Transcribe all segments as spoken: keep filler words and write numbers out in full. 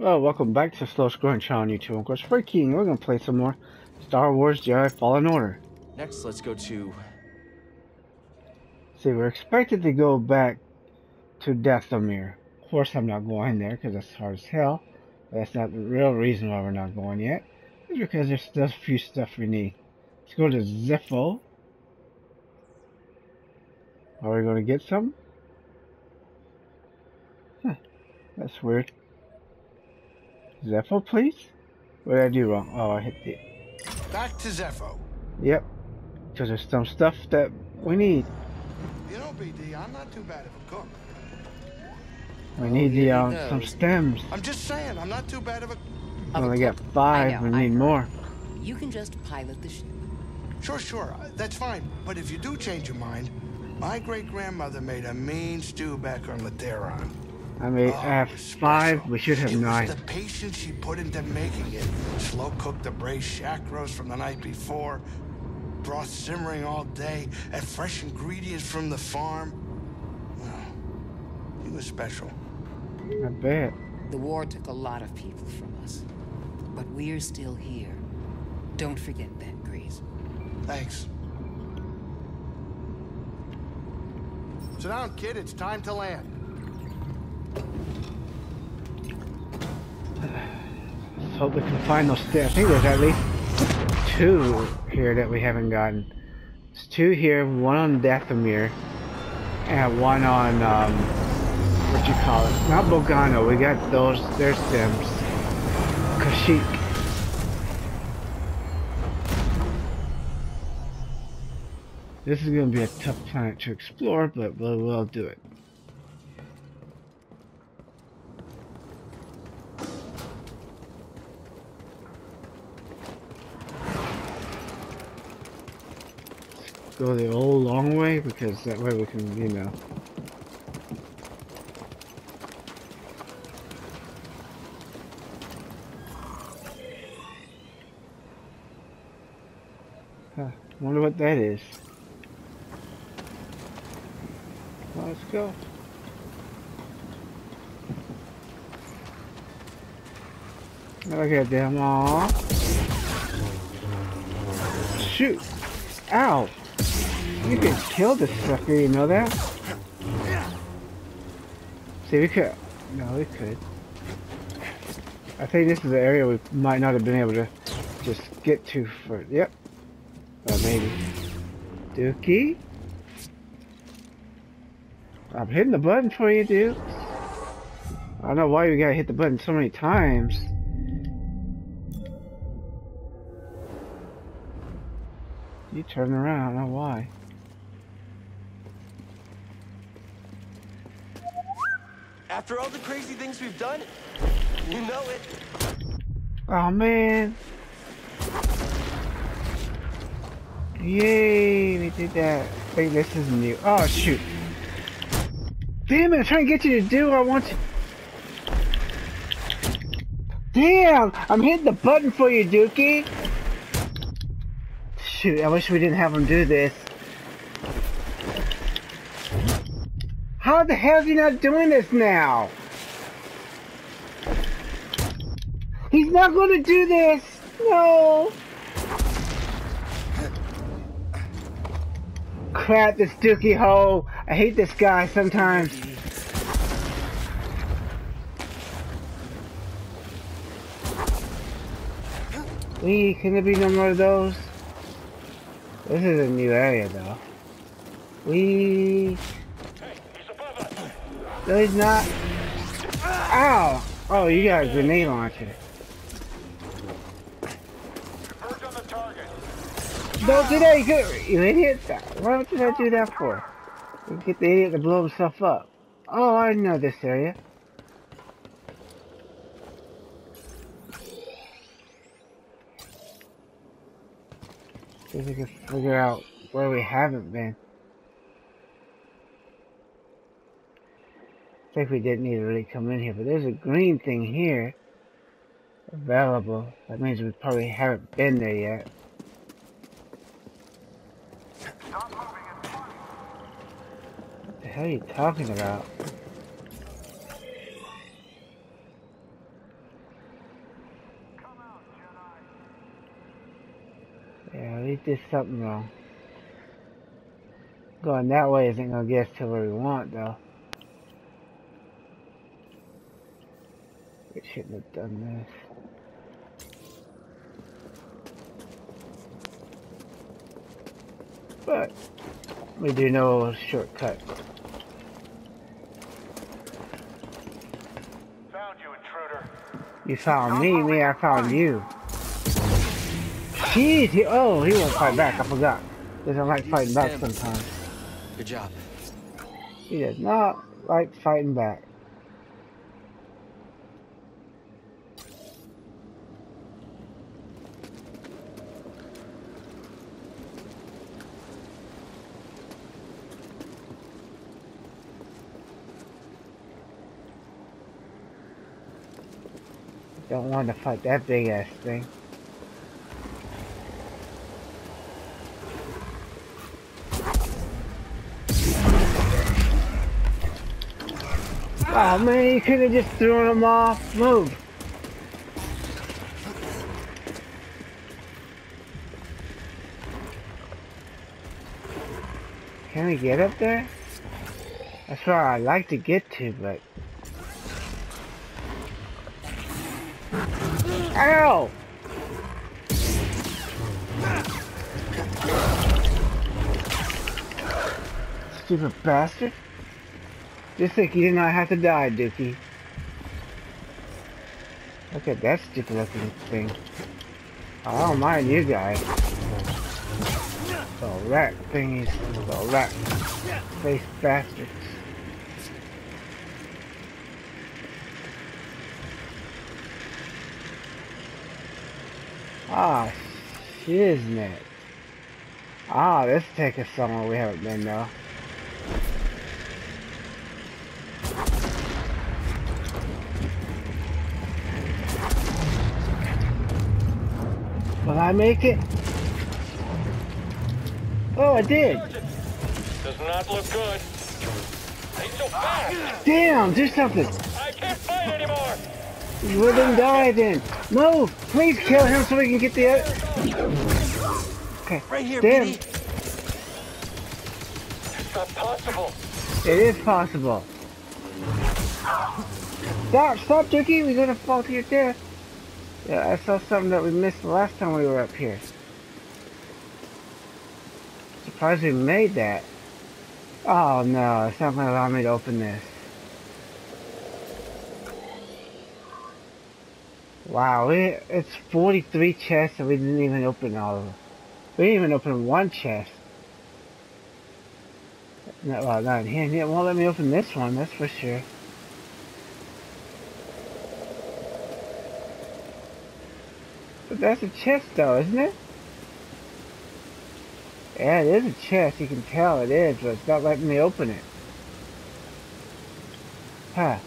Well, welcome back to Slow Scoring Channel on YouTube. Of course, Frey King. We're gonna play some more Star Wars Jedi Fallen Order. Next, let's go to. See, we're expected to go back to Dathomir. Of course, I'm not going there because it's hard as hell. But that's not the real reason why we're not going yet. It's because there's still a few stuff we need. Let's go to Zeffo. Are we going to get some? Huh, that's weird. Zeffo, please? What did I do wrong? Oh, I hit it. Back to Zeffo. Yep, because there's some stuff that we need. You know, B D, I'm not too bad of a cook. We need the um, some stems. I'm just saying, I'm not too bad of a. We only got five. We need more. You can just pilot the ship. Sure, sure, that's fine. But if you do change your mind, my great-grandmother made a mean stew back on Ladera. I mean, oh, I have five. We should have it nine. Was the patience she put into making it. Slow-cooked the braised shack roast from the night before. Broth simmering all day, and fresh ingredients from the farm. Well, he was special. I bet. The war took a lot of people from us, but we're still here. Don't forget that, Grease. Thanks. Sit down, kid. It's time to land. Let's hope we can find those steps. I think there's at least two here that we haven't gotten. There's two here, one on Dathomir, and one on, um, what you call it? Not Bogano, we got those, their stems. Kashyyyk. This is going to be a tough planet to explore, but we'll, we'll do it. Let's go the old long way, because that way we can, you know. Huh, wonder what that is. Let's go. Look at them all. Shoot! Ow! You can kill this sucker, you know that? See, we could. No, we could. I think this is the area we might not have been able to just get to for. Yep. Or maybe. Dookie? I'm hitting the button for you, dude. I don't know why we gotta hit the button so many times. You turn around, I don't know why. After all the crazy things we've done, you know it. Oh man. Yay, we did that. I think this is new. Oh shoot. Damn it, I'm trying to get you to do what I want you. Damn! I'm hitting the button for you, Dookie! Shoot, I wish we didn't have him do this. How the hell is he not doing this now? He's not gonna do this! No! Crap, this Dookie hole. I hate this guy sometimes. Wee, can there be no more of those? This is a new area though. Wee. No, he's not. Ow! Oh, you got a grenade launcher. Don't do that, you, could, you idiot! Why did I do that for? You get the idiot to blow himself up. Oh, I know this area. See if we can figure out where we haven't been. I think we didn't need to really come in here, but there's a green thing here available. That means we probably haven't been there yet. What are you talking about? we did something wrong. Going that way isn't gonna get us to where we want, though. We shouldn't have done this. But we do know a shortcut. Found you, intruder. You found me, me, I found you. Jeez, he, oh, he won't fight back, I forgot. Doesn't like fighting back sometimes. Good job. He does not like fighting back. Don't want to fight that big ass thing. Oh man, you could have just thrown them off. Move. Can we get up there? That's where I'd like to get to, but. Ow! Stupid bastard. Just like you did not have to die, Dookie. Look at that stupid looking thing. Oh, I don't mind you guys. The rat thingies. The rat face bastards. Ah, shiznit. Ah, this takes us somewhere we haven't been though. Will I make it? Oh, I did. Does not look good. He's so fast. Damn, do something. I can't fight anymore. You wouldn't die then. No, please kill him so we can get the other. Okay, right here, damn. B D. It's not possible. It is possible. Stop, stop, Dookie. We're gonna fall to your death. Yeah, I saw something that we missed the last time we were up here. Surprised we made that. Oh no, it's not gonna allow me to open this. Wow, we, it's forty-three chests and we didn't even open all of them. We didn't even open one chest. No, well, not in here. It won't let me open this one, that's for sure. But that's a chest though, isn't it? Yeah, it is a chest. You can tell it is, but it's not letting me open it. Huh.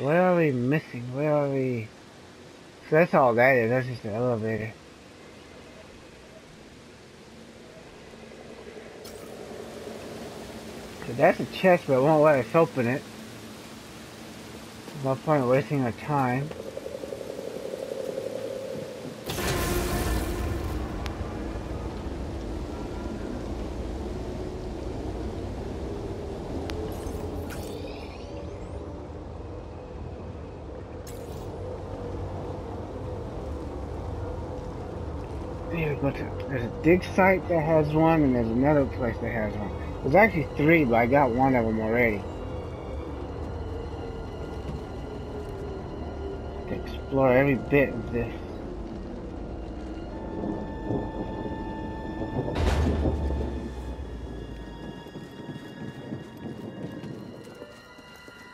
Where are we missing? Where are we? So that's all that is. That's just an elevator. So that's a chest, but it won't let us open it. No point in wasting our time. There's a dig site that has one, and there's another place that has one. There's actually three, but I got one of them already. I have to explore every bit of this.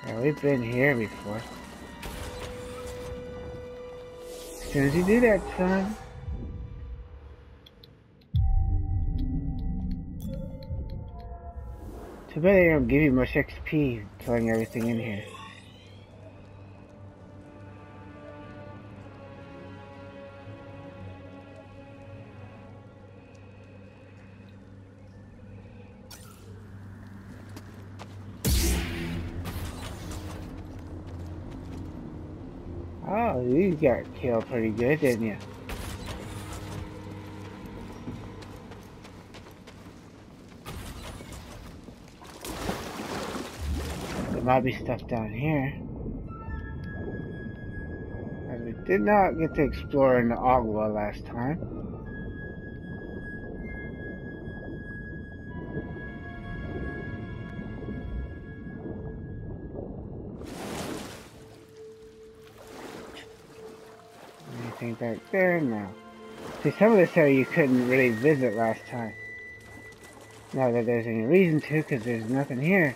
Yeah, we've been here before. As soon as you do that, son. Too bad they don't give you much X P throwing everything in here. Oh, you got killed pretty good, didn't you? There might be stuff down here. And we did not get to explore in the Agua last time. Back there now. See, some of this area you couldn't really visit last time. Not that there's any reason to, because there's nothing here.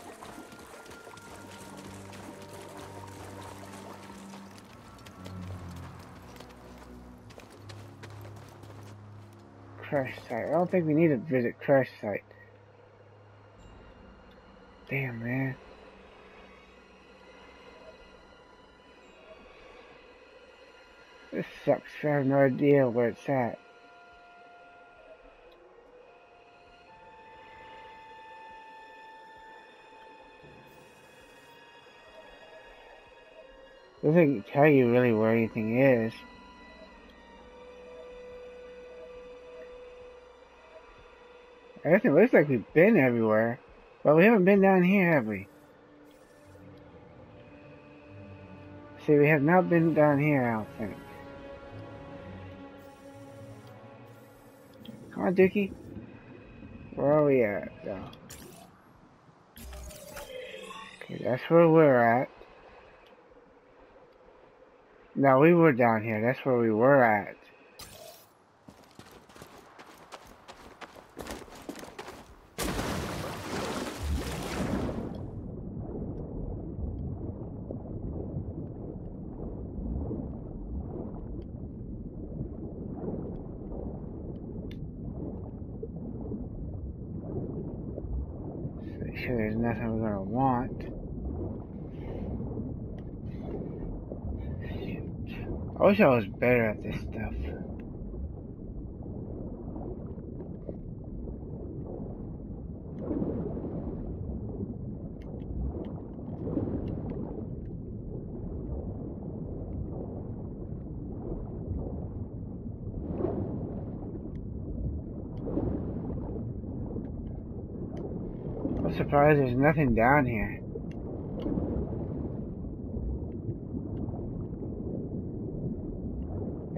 Crash site. I don't think we need to visit crash site. Damn, man. This sucks, I have no idea where it's at. Doesn't tell you really where anything is. I guess it looks like we've been everywhere, but we haven't been down here, have we? See, we have not been down here, I don't think. Come on, Dookie. Where are we at, though? Okay, that's where we're at. No, we were down here. That's where we were at. There's nothing we're gonna want. I wish I was better at this stuff. Surprised there's nothing down here.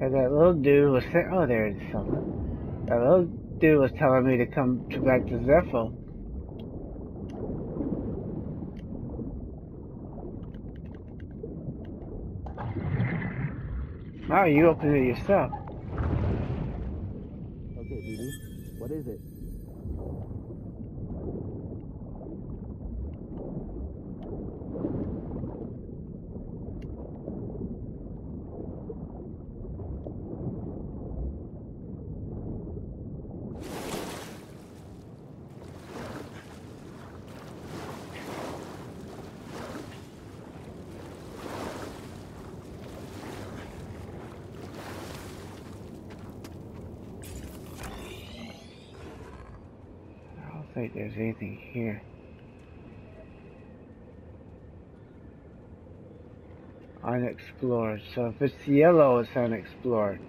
And that little dude was saying, oh, there it is something. That little dude was telling me to come to back to Zeffo. Now you opened it yourself. Okay, B D, what is it? Like there's anything here. Unexplored. So if it's yellow, it's unexplored.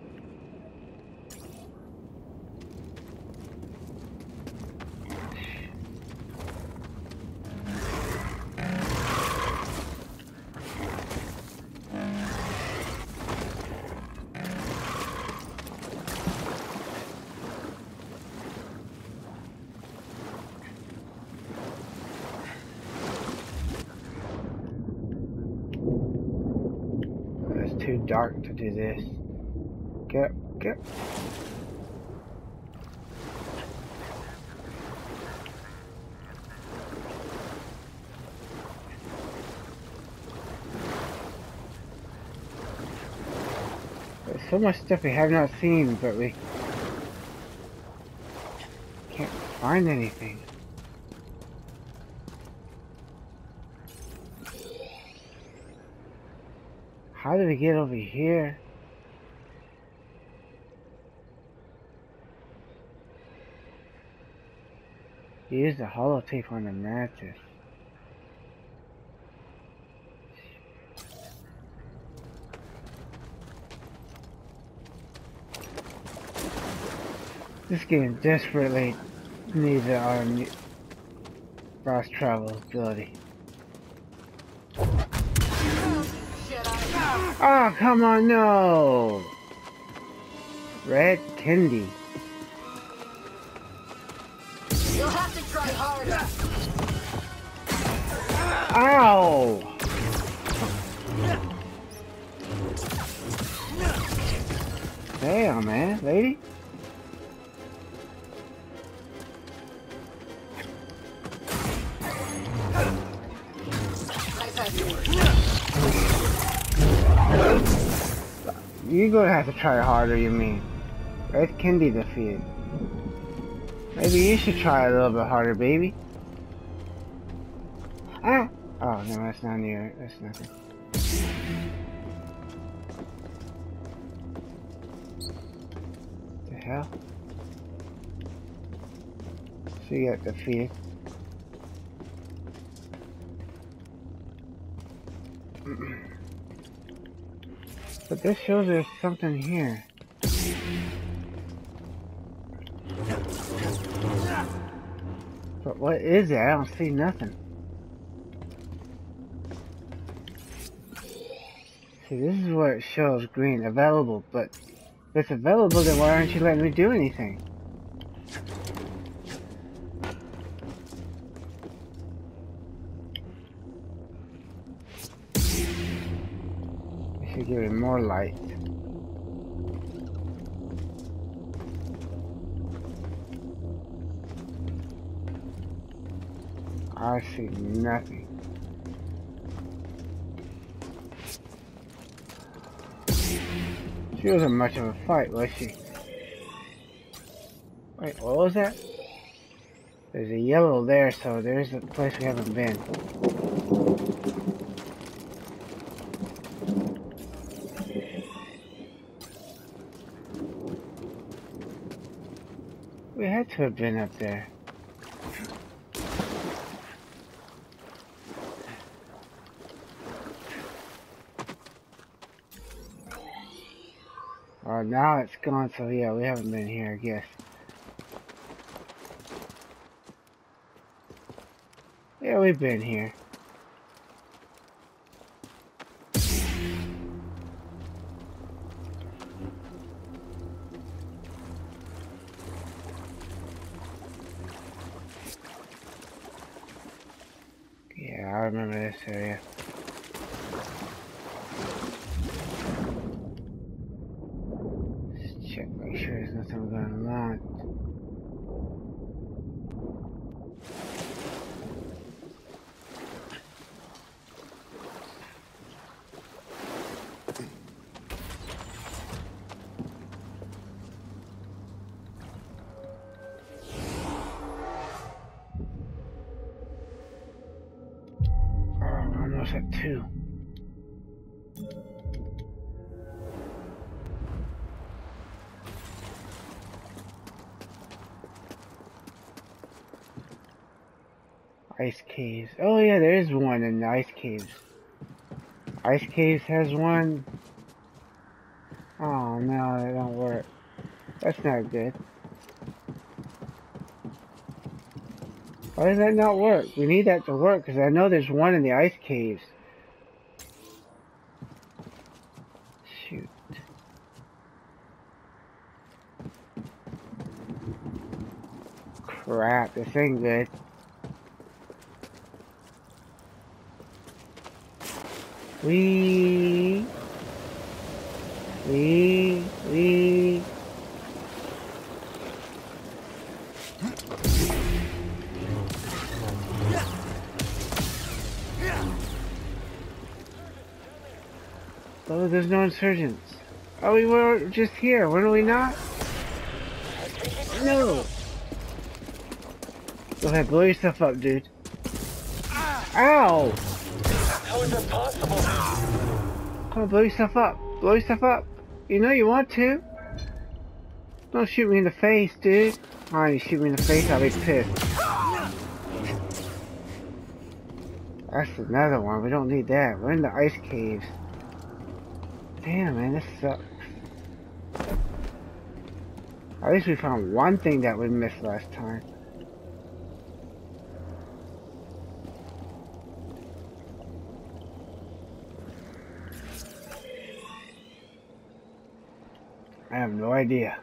Too dark to do this. Get up, get up. There's so much stuff we have not seen, but we can't find anything. How did we get over here? Use the holotape on the mattress. This game desperately needs our fast travel ability. Oh, come on, no! Red candy. You'll have to try harder. Ow! Damn, man, lady. You're gonna have to try harder, you mean? Red can be defeated. Maybe you should try a little bit harder, baby. Ah! Oh, no, that's not near. That's nothing. What the hell? So you got defeated. But this shows there's something here. But what is it? I don't see nothing. See, this is where it shows green, available, but if it's available, then why aren't you letting me do anything? Give it more light. I see nothing. She wasn't much of a fight, was she? Wait, what was that? There's a yellow there, so there's a place we haven't been. We had to have been up there. Oh, now it's gone, so yeah, we haven't been here, I guess. Yeah, we've been here. Area. Just check, make sure there's nothing going on. At two. Ice caves. Oh yeah, there is one in the ice caves. Ice caves has one. Oh no, that don't work. That's not good. Why does that not work? We need that to work because I know there's one in the ice caves. Shoot. Crap, this ain't good. Wee. Wee. Wee. Oh, there's no insurgents. Oh, we were just here, weren't we not? No! Go ahead, blow yourself up, dude. Ow! How is that possible? Come on, blow yourself up. Blow yourself up. You know you want to. Don't shoot me in the face, dude. Oh, you shoot me in the face, I'll be pissed. That's another one. We don't need that. We're in the ice caves. Damn, man, this sucks. At least we found one thing that we missed last time. I have no idea.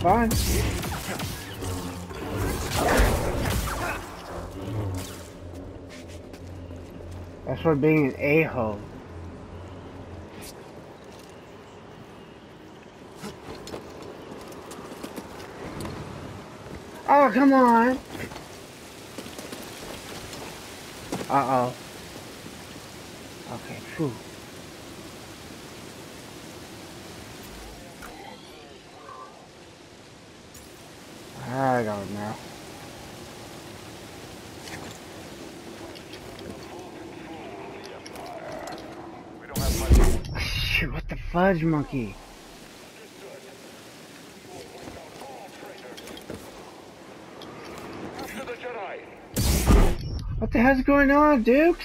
Fine. That's for being an a-hole. Oh, come on. Uh-oh. Okay, phew. I got it now. We don't have much. Shoot, what the fudge, monkey? What the hell's going on, Dukes?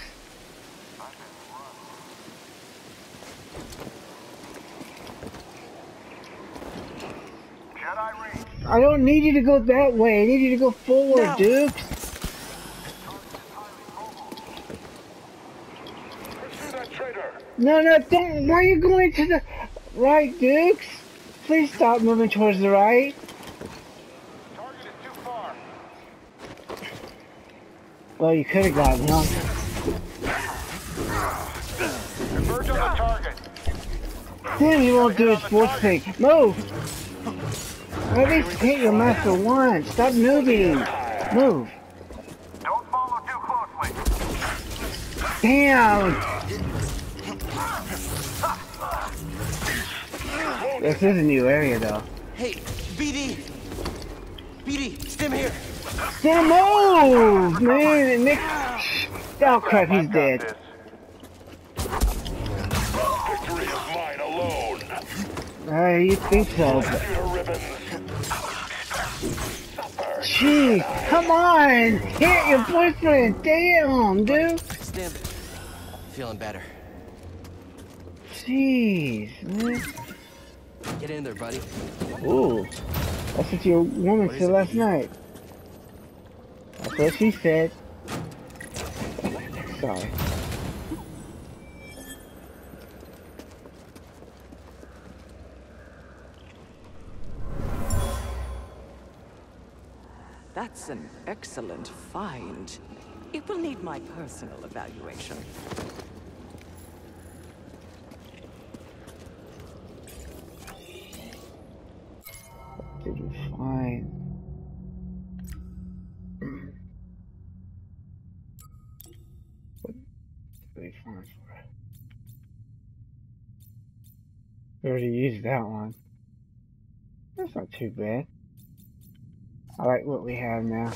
I don't need you to go that way. I need you to go forward, no. Dude. No, no, don't. Why are you going to the right, Dukes? Please stop moving towards the right. Target is too far. Well, you could have gotten him. Converge on the target. Damn, you won't do a sports thing. Move. At least hit your master once. Stop moving. Move. Don't follow too closely. Damn. This is a new area, though. Hey, B D. B D, Stim here. Stim, move, man. Nick. Oh crap, he's dead. Victory is mine alone. Uh, you think so? But... Jeez, come on! Hit your boyfriend! Damn, dude! Stim. Feeling better. Jeez, man. Get in there, buddy. Ooh. That's what your woman what said last night. That's what she said. Sorry. That's an excellent find. It will need my personal evaluation. What did you find? What did we find for it? We already used that one. That's not too bad. I like what we have now.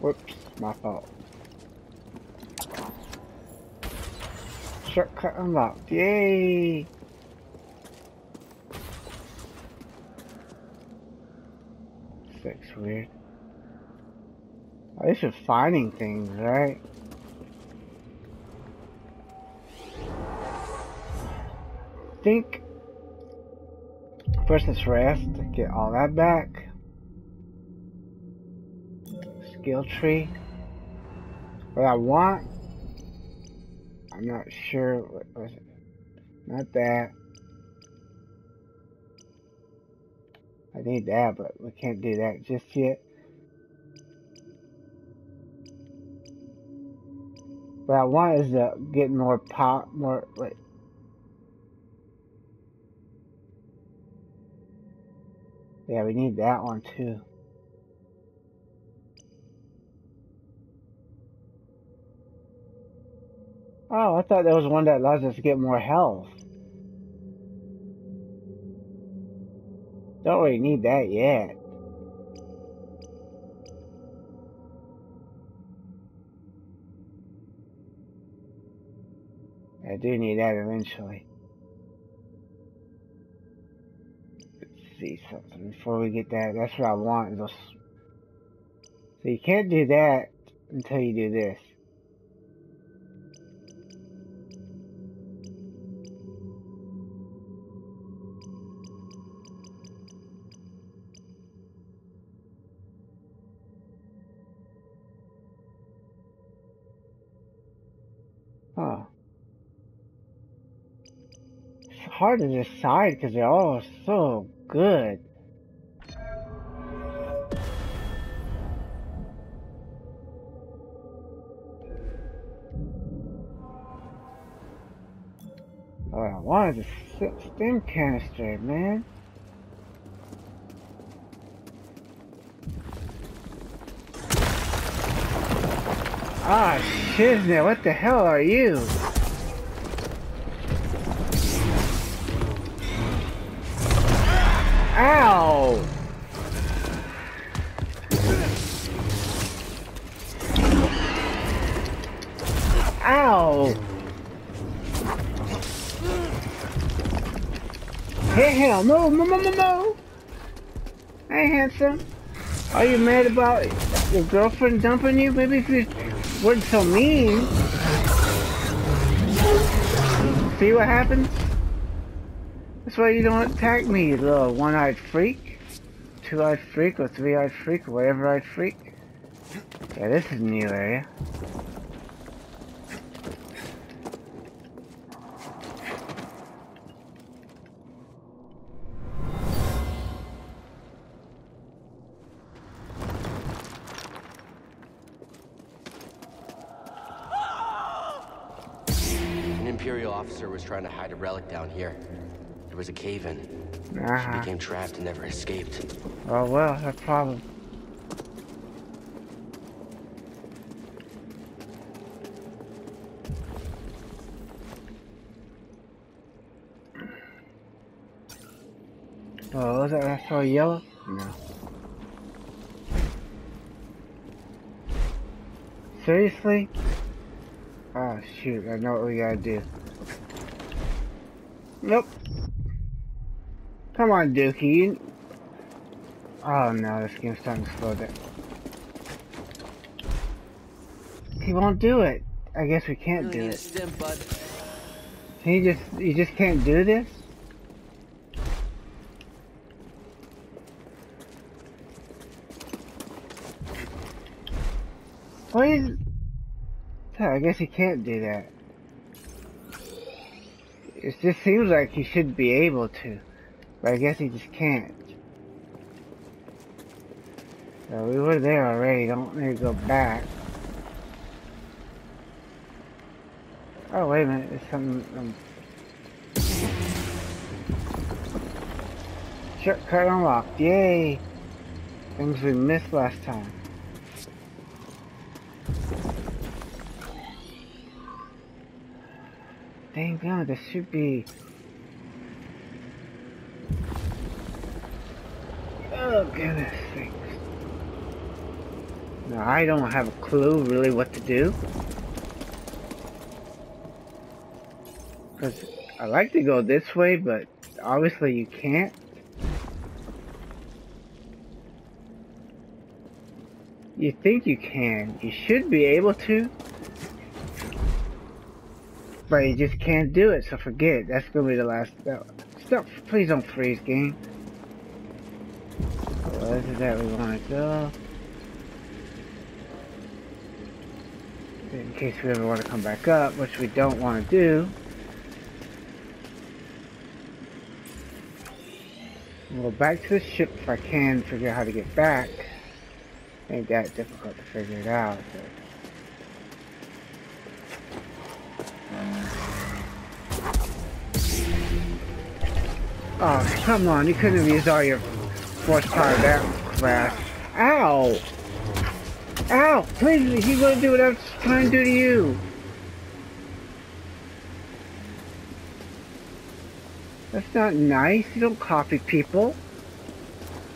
Whoops, my fault. Shortcut unlocked. Yay! That's weird. At least we're finding things, right? Think. First let's rest. Get all that back. Skill tree. What I want, I'm not sure. What was it? Not that. I need that, but we can't do that just yet. What I want is to get more pop, more like. Yeah, we need that one too. Oh, I thought there was one that allows us to get more health. Don't really need that yet. I do need that eventually. Let's see something before we get that. That's what I want. Those... So you can't do that until you do this. Hard to decide because they're all so good. All I want is a stim canister, man. Ah, shiznit, what the hell are you? Ow! Ow! Hey, hell, no, no, no, no, no! Hey, handsome. Are you mad about your girlfriend dumping you? Maybe if you weren't so mean. See what happens? That's why you don't attack me, you little one-eyed freak, two-eyed freak, or three-eyed freak, or whatever-eyed freak. Yeah, this is a new area. An Imperial officer was trying to hide a relic down here. There was a cave-in. Uh-huh. She became trapped and never escaped. Oh well, no problem. Oh, was that I saw yellow? No. Seriously? Oh shoot, I know what we gotta do. Nope. Come on, Dookie. You... Oh no, this game's starting to slow down. He won't do it. I guess we can't do it. Can you just, you just can't do this? What is... Oh, I guess he can't do that. It just seems like he should be able to. But I guess he just can't. So we were there already, don't need to go back. Oh wait a minute, there's something... Um... Shortcut unlocked, yay! Things we missed last time. Dang God, this should be... Oh goodness sakes. Now I don't have a clue really what to do. Cause I like to go this way, but obviously you can't. You think you can. You should be able to. But you just can't do it, so forget it. That's gonna be the last step. Stop, please don't freeze, game. This is that we want to go. In case we ever want to come back up, which we don't want to do. I'll go back to the ship if I can figure out how to get back. Ain't that difficult to figure it out. Oh, come on. You couldn't have used all your... Watch power that crap. Ow! Ow! Please, he's gonna do what I was trying to do to you. That's not nice. You don't copy people.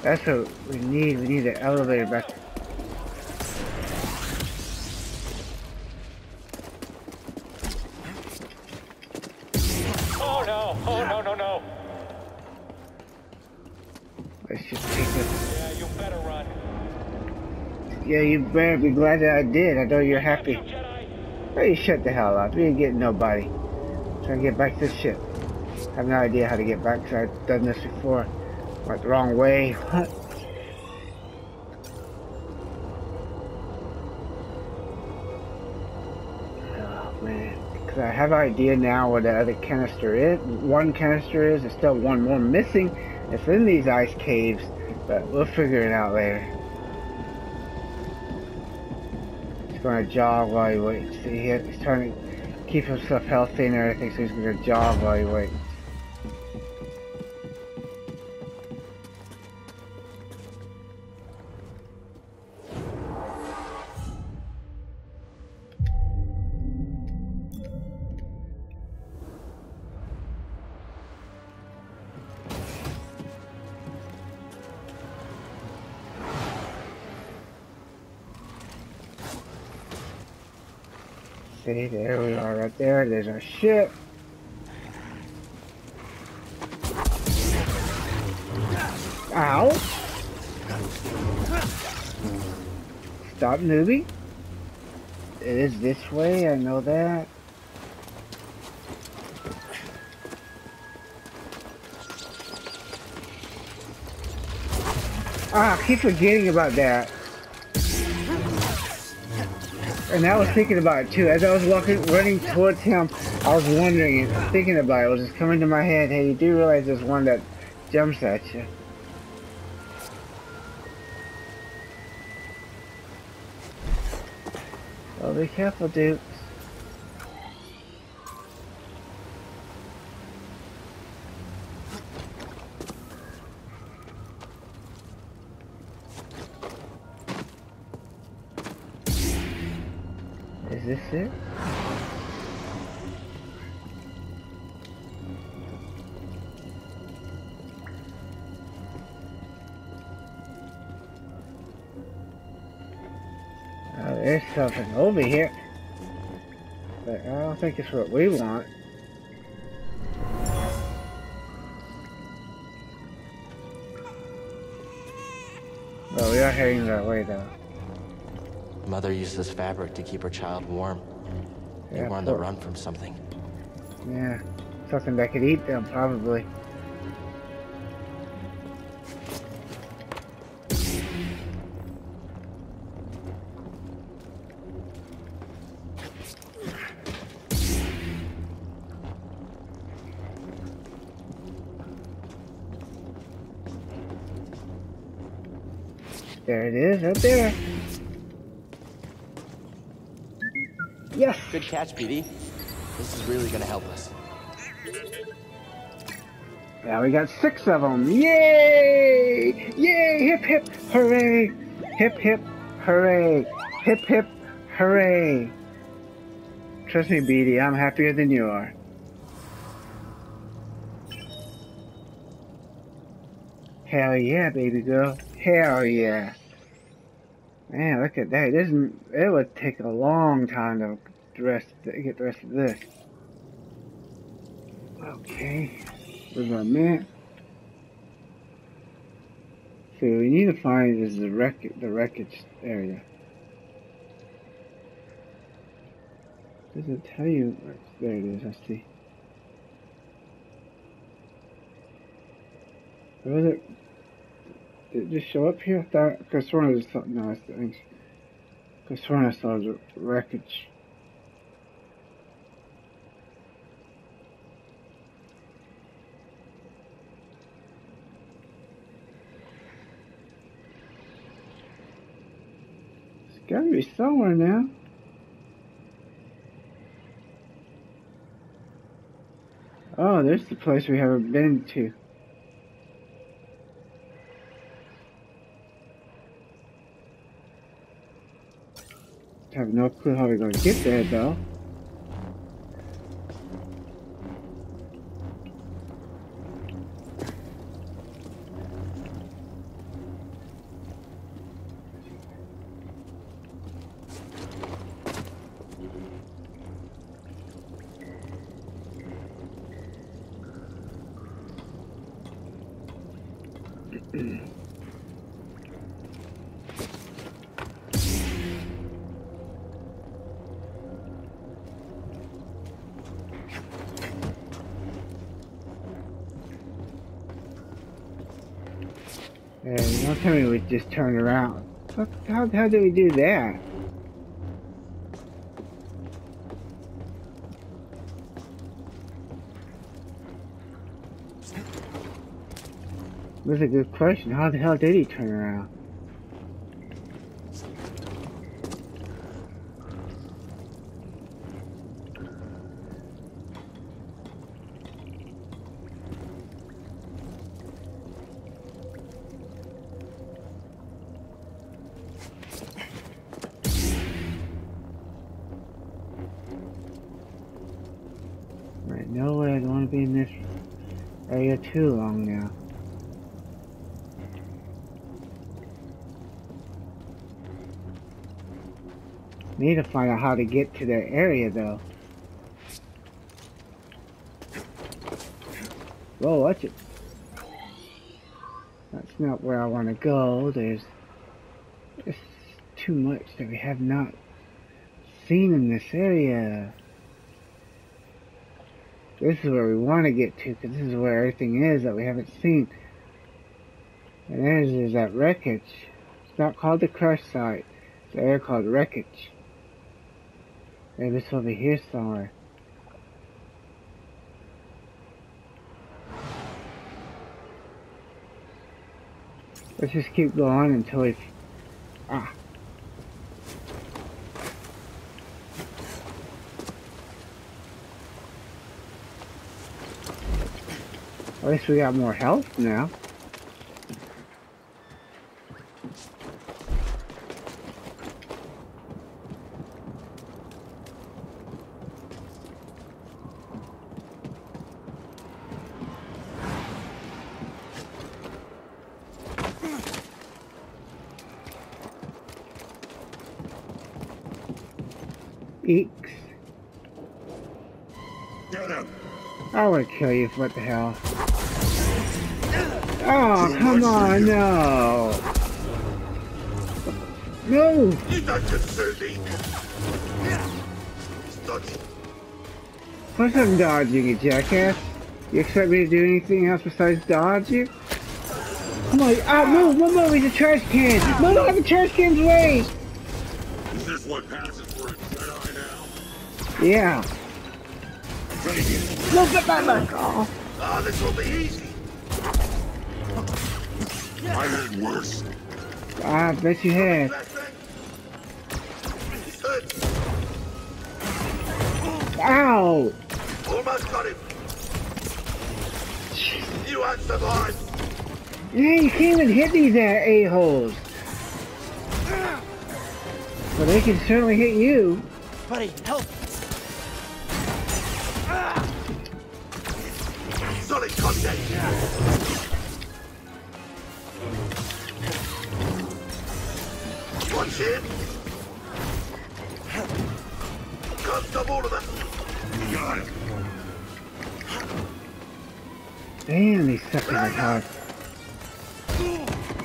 That's what we need. We need an elevator back. Oh, no, no, no. I should take it. Yeah, you better run. Yeah, you better be glad that I did. I know you're happy. Hey, shut the hell up. You ain't getting nobody. I'm trying to get back to the ship. I have no idea how to get back, because I've done this before. Went the wrong way. What? I have an idea now where the other canister is. One canister is. There's still one more missing. It's in these ice caves, but we'll figure it out later. He's going to jog while he waits. See, he's trying to keep himself healthy and everything, so he's going to jog while he waits. See, there we are right there. There's our ship. Ow! Stop, newbie. It is this way, I know that. Ah, I keep forgetting about that. And I was thinking about it too. As I was walking, running towards him, I was wondering and thinking about it. It was just coming to my head. Hey, you do realize there's one that jumps at you. Oh, be careful, dude. It? Oh, there's something over here, but I don't think it's what we want. Well, we are heading that way though. Mother used this fabric to keep her child warm. They yeah, were on the run from something. Yeah, something that could eat them, probably. There it is, right there. Yes. Good catch, B D. This is really gonna help us. Now we got six of them. Yay! Yay! Hip hip hooray! Hip hip hooray! Hip hip hooray! Trust me, B D. I'm happier than you are. Hell yeah, baby girl. Hell yeah. Man, look at that. It isn't. It would take a long time to. The rest to get the rest of this. Okay, where's our man? So what we need to find is the wreck the wreckage area. Does it tell you? There it is. I see. Where was it? Did it just show up here? I thought because one of the no, it's things. Because one I saw the wreckage. Gotta be somewhere now. Oh, there's the place we haven't been to. I have no clue how we're gonna get there though. And don't tell me we just turned around. What, how the hell did we do that? That's a good question. How the hell did he turn around? Right, no way I don't want to be in this area too long now. Need to find out how to get to that area though. Whoa, watch it. That's not where I want to go. There's it's too much that we have not seen in this area. This is where we want to get to, because this is where everything is that we haven't seen. And there's, there's that wreckage. It's not called the crush site. It's an area called wreckage. Maybe it's over here somewhere. Let's just keep going until it's... Ah. At least we got more health now. Eeks. I would kill you, what the hell. Oh, come on, no. No! What's up dodging, you jackass? You expect me to do anything else besides dodge you? Come on, ah, move, move, move, he's a trash can! Move out of the trash can's way! Is this what passes for a Jedi now? Yeah. Look at that man! Ah, this will be easy! I had worse. I bet you had. Ow! Almost got him! You had survived! Yeah, you can't even hit these a-holes. But they can certainly hit you. Buddy, help! Solid contact! Watch it! Can't stop all of them! Got it! Damn, these suckers are hard.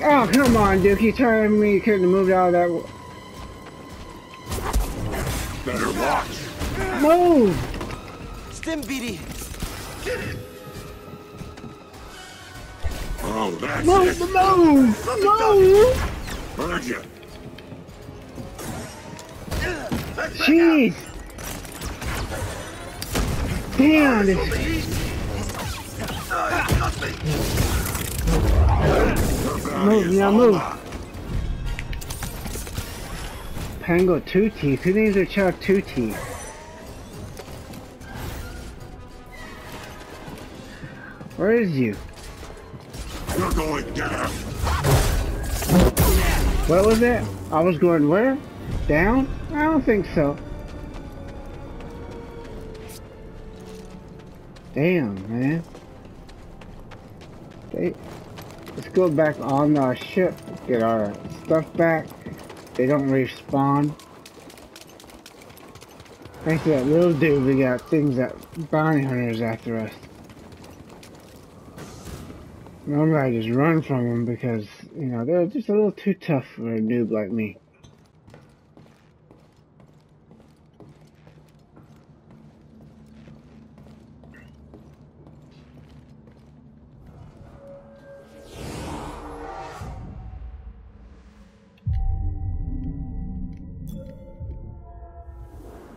Oh, come on, Duke. You turned me. You couldn't have moved out of that. W Better watch! Move! Stim B D! Get it! Oh, that's move, it! Move! Move! Move! Burn you! Jeez! Damn! This... Move, now move! Pango Two Teeth. Who names their child Two Teeth? Where is you? You're going down. What was that? I was going where? Down? I don't think so. Damn, man. They, let's go back on our ship, get our stuff back. They don't respawn. Thanks to that little dude, we got things that bounty hunters after us. I'm gonna just run from them because, you know, they're just a little too tough for a noob like me.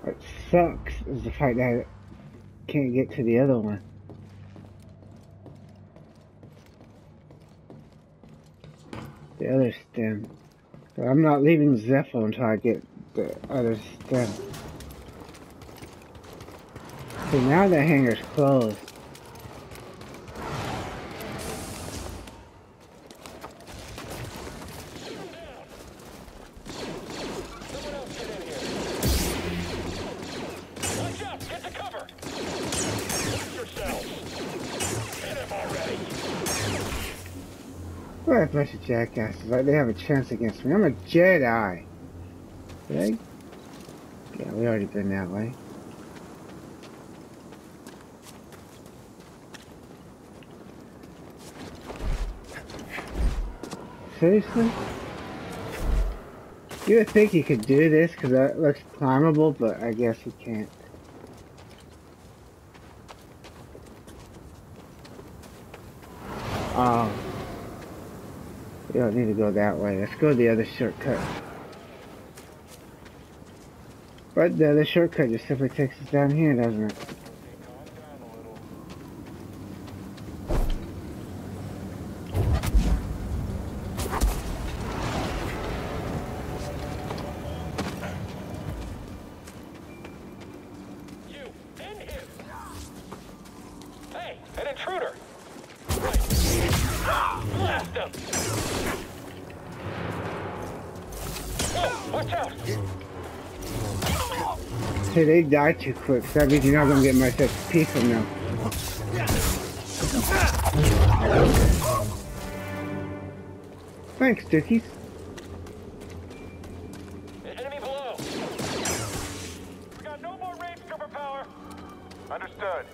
What sucks is the fact that I can't get to the other one. The other stem. But I'm not leaving Zeffo until I get the other stem. So now the hangar's closed. What a bunch of jackasses, like they have a chance against me. I'm a Jedi. Right? Yeah, we already been that way. Seriously? You would think you could do this because that looks climbable, but I guess you can't. Oh. We don't need to go that way. Let's go the other shortcut. But the other shortcut just simply takes us down here, doesn't it? They die too quick, so that means you're not gonna get much X P from them. Thanks, Dickies. Enemy below. We got no more range trooper power. Understood.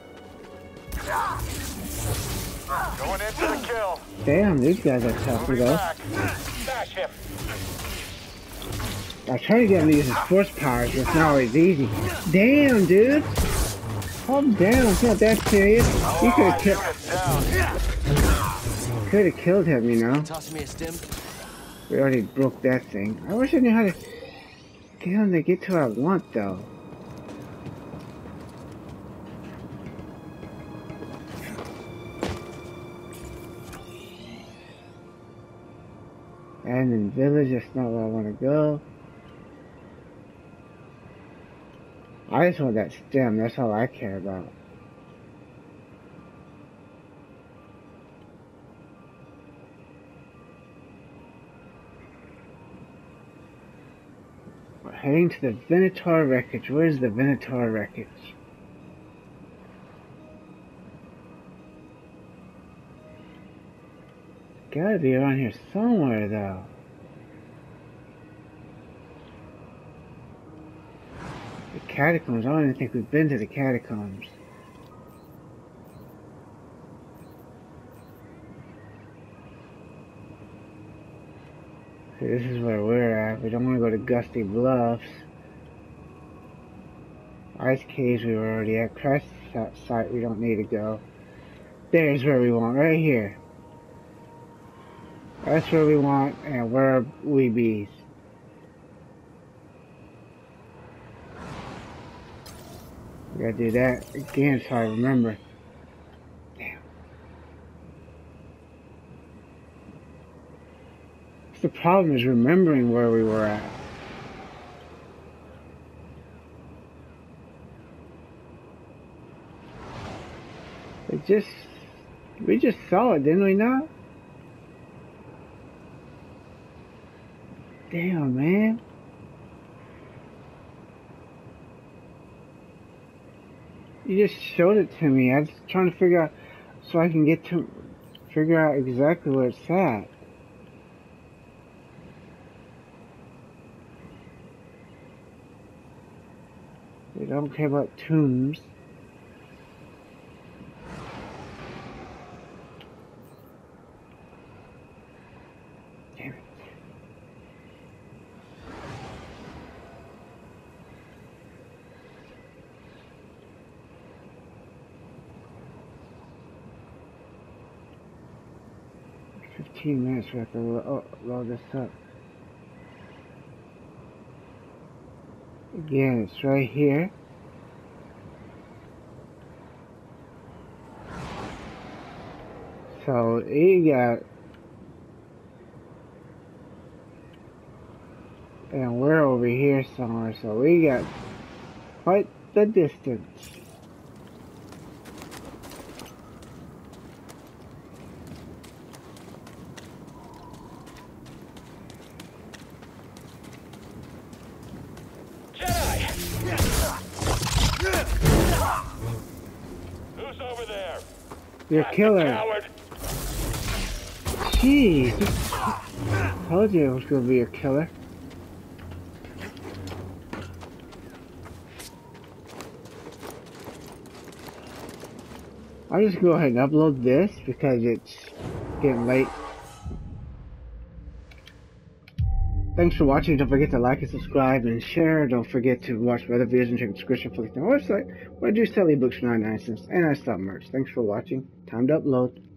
Going in for the kill. Damn, these guys are tough though. Smash him. I try to get him to use his force powers, but it's not always easy. Damn, dude! Calm down, it's not that serious. You could have killed... Could have killed him, you know? We already broke that thing. I wish I knew how to get him to get to what I want, though. And in the village, that's not where I want to go. I just want that stem, that's all I care about. We're heading to the Venator wreckage. Where's the Venator wreckage? Gotta be around here somewhere, though. The catacombs, I don't even think we've been to the catacombs. So this is where we're at. We don't want to go to Gusty Bluffs. Ice Caves we were already at. Crash site we don't need to go. There's where we want, right here. That's where we want, and where are we bees? We gotta do that again so I remember. Damn. The problem is remembering where we were at. It just, we just saw it, didn't we not? Damn, man. You just showed it to me. I was trying to figure out so I can get to figure out exactly where it's at. They don't care about tombs. fifteen minutes we have to load this up. Again, it's right here. So you got, and we're over here somewhere, so we got quite the distance. Jedi! Who's over there? Your killer. Jeez. I told you it was gonna be a killer. I'll just go ahead and upload this because it's getting late. Thanks for watching. Don't forget to like and subscribe and share. Don't forget to watch my other videos and check the description for the website where I do sell ebooks for ninety-nine cents and I sell merch. Thanks for watching. Time to upload.